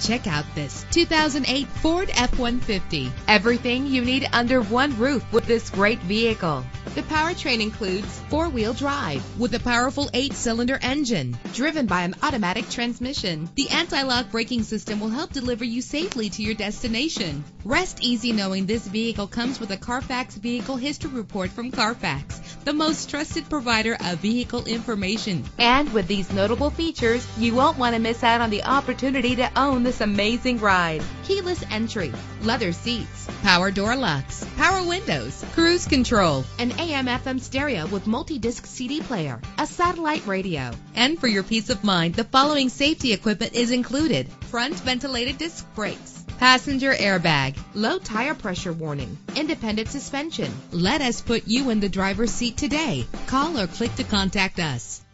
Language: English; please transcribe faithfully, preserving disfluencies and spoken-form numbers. Check out this two thousand eight Ford F one fifty. Everything you need under one roof with this great vehicle. The powertrain includes four-wheel drive with a powerful eight-cylinder engine driven by an automatic transmission. The anti-lock braking system will help deliver you safely to your destination. Rest easy knowing this vehicle comes with a Carfax Vehicle History Report from Carfax, the most trusted provider of vehicle information. And with these notable features, you won't want to miss out on the opportunity to own this amazing ride. Keyless entry, leather seats, power door locks, power windows, cruise control, an A M F M stereo with multi-disc C D player, a satellite radio. And for your peace of mind, the following safety equipment is included: front ventilated disc brakes, passenger airbag, low tire pressure warning, independent suspension. Let us put you in the driver's seat today. Call or click to contact us.